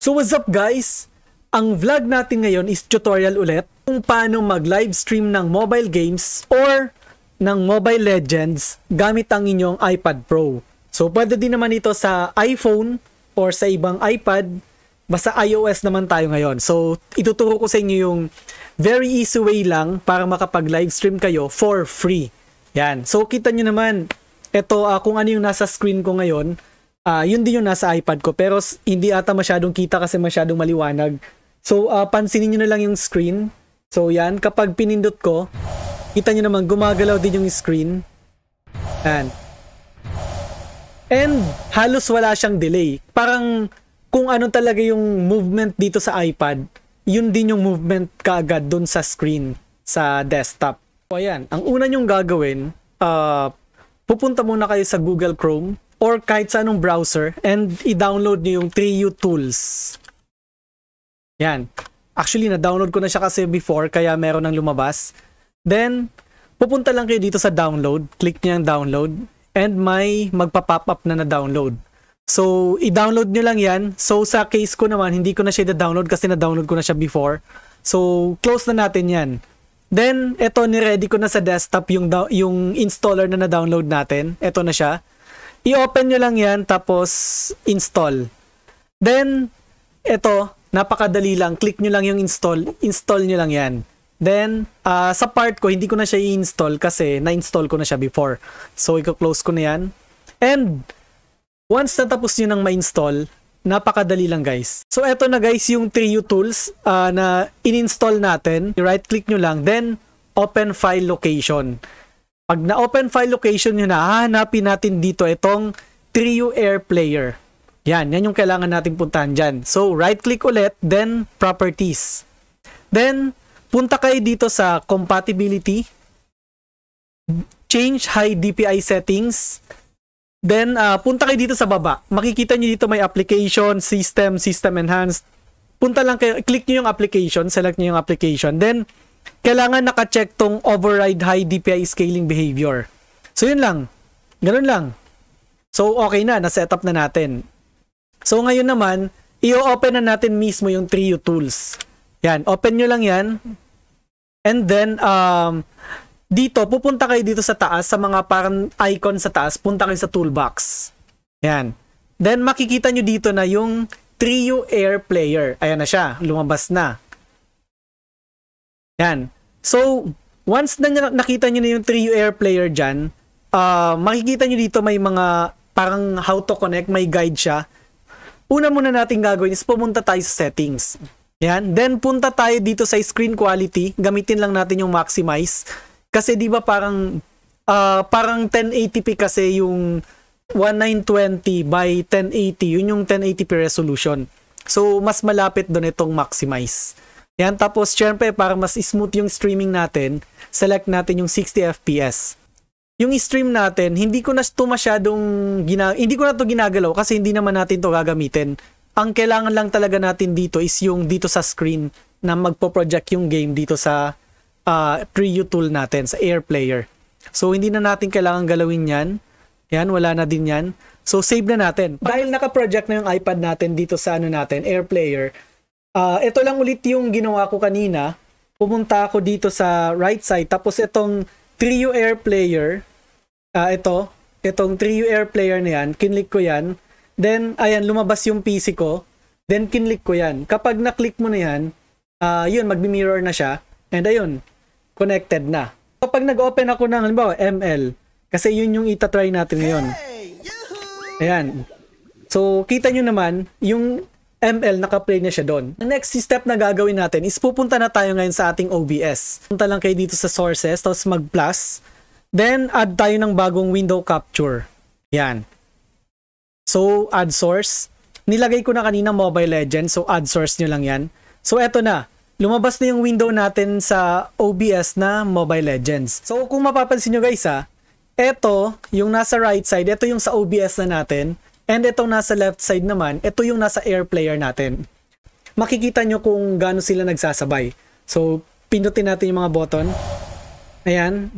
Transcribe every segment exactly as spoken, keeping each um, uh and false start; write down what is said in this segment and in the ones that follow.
So what's up guys? Ang vlog natin ngayon is tutorial ulit kung paano mag-livestream ng mobile games or ng Mobile Legends gamit ang inyong iPad Pro. So pwede din naman ito sa iPhone or sa ibang iPad, basta iOS naman tayo ngayon. So ituturo ko sa inyo yung very easy way lang para makapag-livestream kayo for free. Yan. So kita nyo naman, ito uh, kung ano yung nasa screen ko ngayon. Uh, yun din yung nasa iPad ko, pero hindi ata masyadong kita kasi masyadong maliwanag. So, uh, pansinin nyo na lang yung screen. So, yan. Kapag pinindot ko, kita nyo naman, gumagalaw din yung screen. Yan. And, halos wala siyang delay. Parang, kung ano talaga yung movement dito sa iPad, yun din yung movement kaagad dun sa screen, sa desktop. So, ayan. Ang una nyong gagawin, uh, pupunta muna kayo sa Google Chrome or kahit sa anong browser, and i-download nyo yung three U Tools. Yan. Actually, na-download ko na siya kasi before, kaya meron ng lumabas. Then, pupunta lang kayo dito sa download. Click nyo yung download. And may magpa-pop up na na-download. So, i-download nyo lang yan. So, sa case ko naman, hindi ko na siya na-download kasi na-download ko na siya before. So, close na natin yan. Then, eto, ni-ready ko na sa desktop yung, yung installer na na-download natin. Eto na siya. I-open nyo lang yan, tapos install. Then, eto, napakadali lang. Click nyo lang yung install. Install nyo lang yan. Then, uh, sa part ko, hindi ko na siya i-install kasi na-install ko na siya before. So, i-close ko na yan. And, once natapos nyo nang ma-install, napakadali lang guys. So, eto na guys yung three U Tools uh, na in-install natin. I-right-click nyo lang. Then, open file location. Pag na-open file location nyo na, hahanapin natin dito itong Trio Air Player. Yan, yan yung kailangan natin puntahan dyan. So, right-click ulit, then Properties. Then, punta kayo dito sa Compatibility. Change High D P I Settings. Then, uh, punta kayo dito sa baba. Makikita nyo dito may Application, System, System Enhanced. Punta lang kayo, click nyo yung Application, select nyo yung Application. Then, kailangan nakacheck tong override high D P I scaling behavior. So, yun lang. Ganun lang. So, okay na. Na-setup na natin. So, ngayon naman, i-open na natin mismo yung three U Tools. Yan. Open nyo lang yan. And then, um, dito, pupunta kayo dito sa taas, sa mga parang icon sa taas, punta kayo sa toolbox. Yan. Then, makikita nyo dito na yung three U Air Player. Ayan na siya. Lumabas na. Yan. So, once na nakita nyo na yung three U Air Player dyan, uh, makikita nyo dito may mga parang how to connect, may guide siya. Una muna natin gagawin is pumunta tayo sa settings. Yan. Then, punta tayo dito sa screen quality. Gamitin lang natin yung maximize. Kasi di ba parang, uh, parang ten eighty p kasi yung nineteen twenty by ten eighty. Yun yung ten eighty p resolution. So, mas malapit doon itong maximize. Yan, tapos syempre para mas smooth yung streaming natin, select natin yung sixty F P S. Yung stream natin, hindi ko na ito masyadong, hindi ko na ito ginagalaw kasi hindi naman natin ito gagamitin. Ang kailangan lang talaga natin dito is yung dito sa screen na magpo-project yung game dito sa uh, three U tool natin, sa Air Player. So hindi na natin kailangan galawin yan. Yan, wala na din yan. So save na natin. Dahil naka-project na yung iPad natin dito sa ano natin, Air Player, Uh, ito lang ulit yung ginawa ko kanina. Pumunta ako dito sa right side. Tapos itong Trio Air Player. Uh, ito. Itong Trio Air Player na yan. Kinlik ko yan. Then, ayan, lumabas yung P C ko. Then, kinlik ko yan. Kapag na-click mo na yan, uh, yun, mag-mirror na siya. And ayun, connected na. Kapag nag-open ako ng, halimbawa, M L. Kasi yun yung itatry natin ngayon. Ayan. So, kita nyo naman, yung M L, naka-play na siya doon. The next step na gagawin natin is pupunta na tayo ngayon sa ating O B S. Punta lang kayo dito sa sources, tapos mag-plus. Then, add tayo ng bagong window capture. Yan. So, add source. Nilagay ko na kanina Mobile Legends, so add source nyo lang yan. So, eto na. Lumabas na yung window natin sa O B S na Mobile Legends. So, kung mapapansin nyo guys ha, eto, yung nasa right side, eto yung sa O B S na natin. And itong nasa left side naman, ito yung nasa Air Player natin. Makikita nyo kung gaano sila nagsasabay. So, pindutin natin yung mga button. Ayan.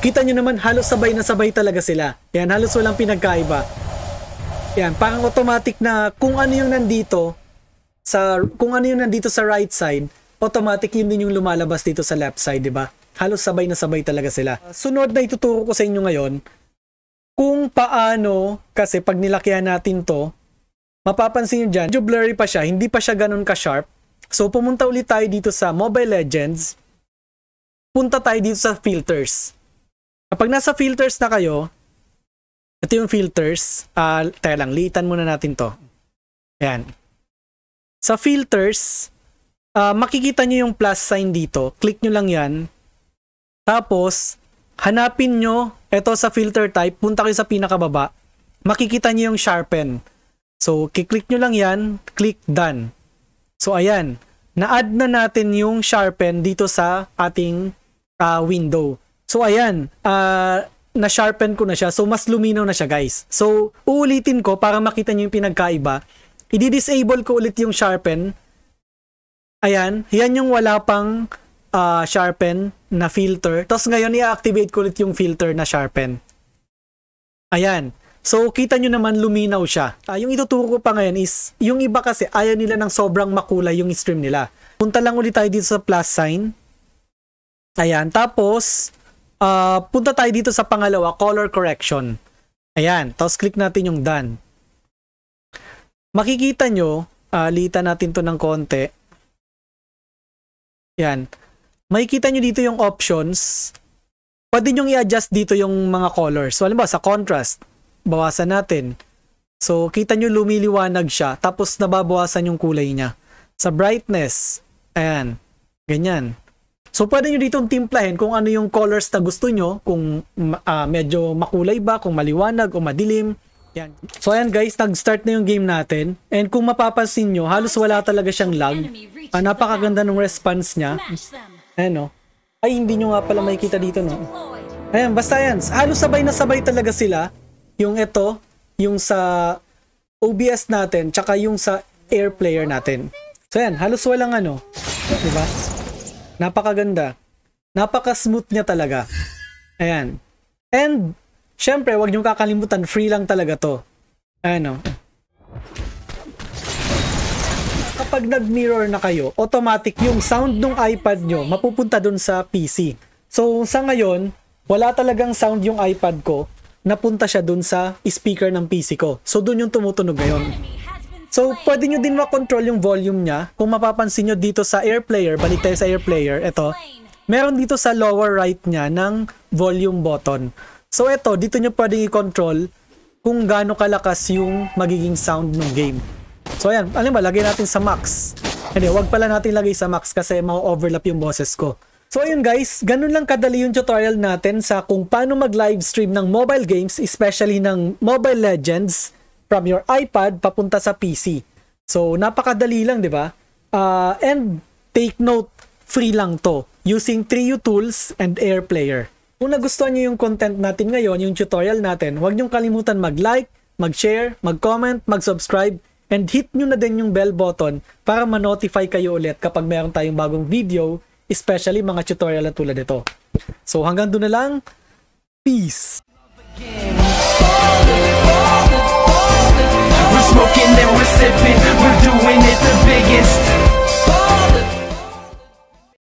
Kita nyo naman, halos sabay na sabay talaga sila. Ayan, halos walang pinagkaiba. Yan, parang automatic na kung ano yung nandito sa kung ano yung nandito sa right side, automatic yun din yung lumalabas dito sa left side, di ba? Halos sabay na sabay talaga sila. Sunod na ituturo ko sa inyo ngayon kung paano, kasi pag nilakyan natin to, mapapansin nyo dyan, medyo blurry pa siya, hindi pa siya ganun ka-sharp. So pumunta ulit tayo dito sa Mobile Legends. Punta tayo dito sa filters. Kapag nasa filters na kayo, ito yung filters. Uh, tayo lang, liitan muna natin to. Ayan. Sa filters, uh, makikita nyo yung plus sign dito. Click nyo lang yan. Tapos, hanapin nyo, ito sa filter type, punta kayo sa pinakababa. Makikita nyo yung sharpen. So, kiklik nyo lang yan, click done. So, ayan. Na-add na natin yung sharpen dito sa ating uh, window. So, ayan. Uh, na-sharpen ko na siya. So, mas luminaw na siya, guys. So, uulitin ko para makita nyo yung pinagkaiba. I-disable ko ulit yung sharpen. Ayan. Yan yung wala pang uh, sharpen na filter. Tapos, ngayon, i-activate ko ulit yung filter na sharpen. Ayan. So, kita nyo naman, luminaw siya. Ah, yung ituturo ko pa ngayon is, yung iba kasi, ayaw nila ng sobrang makulay yung stream nila. Punta lang ulit tayo dito sa plus sign. Ayan. Tapos, uh, punta tayo dito sa pangalawa, color correction. Ayan. Tapos, click natin yung done. Makikita nyo, uh, litan natin to ng konti. Ayan. Makikita nyo dito yung options. Pwede nyo i-adjust dito yung mga colors. So, alam ba, sa contrast, bawasan natin. So, kita nyo lumiliwanag siya. Tapos, nababawasan yung kulay niya. Sa brightness, ayan. Ganyan. So, pwede nyo dito timplahin kung ano yung colors na gusto nyo. Kung uh, medyo makulay ba, kung maliwanag o madilim. Ayan. So, ayan guys, nag-start na yung game natin. And kung mapapansin nyo, halos wala talaga siyang lag. Ah, napakaganda ng response niya. Ayan o. Ay, hindi nyo nga pala makikita dito, no? Ayan, basta yan. Halos sabay na sabay talaga sila. Yung ito, yung sa O B S natin, tsaka yung sa Air Player natin. So yan, halos walang ano. Diba? Napakaganda. Napaka-smooth niya talaga. Ayan. And, syempre, huwag niyong kakalimutan, free lang talaga to. Ayan o. Kapag nag-mirror na kayo, automatic yung sound ng iPad nyo mapupunta dun sa P C. So, sa ngayon, wala talagang sound yung iPad ko. Napunta siya dun sa speaker ng P C ko. So, dun yung tumutunog ngayon. So, pwede nyo din makontrol yung volume niya. Kung mapapansin nyo dito sa Air Player, balik tayo sa Air Player, eto, meron dito sa lower right niya ng volume button. So, eto, dito nyo pwede i-control kung gaano kalakas yung magiging sound ng game. So, ayan, alam ba, lagay natin sa max. Hindi, wag pala natin lagay sa max kasi ma-overlap yung boses ko. So ayun guys, ganun lang kadali yung tutorial natin sa kung paano mag-livestream ng mobile games, especially ng Mobile Legends, from your iPad papunta sa P C. So napakadali lang, di ba? Uh, and take note, free lang to, using three U Tools and Air Player. Kung nagustuhan nyo yung content natin ngayon, yung tutorial natin, huwag nyong kalimutan mag-like, mag-share, mag-comment, mag-subscribe, and hit nyo na din yung bell button para ma-notify kayo ulit kapag meron tayong bagong video, especially mga tutorial na tulad nito. So hanggang doon na lang. Peace!